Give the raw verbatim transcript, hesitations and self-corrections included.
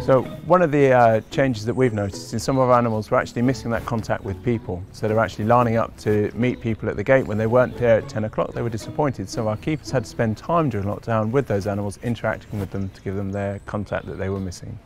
So one of the uh, changes that we've noticed in some of our animals, we're actually missing that contact with people. So they're actually lining up to meet people at the gate. When they weren't there at ten o'clock, they were disappointed. So our keepers had to spend time during lockdown with those animals, interacting with them to give them their contact that they were missing.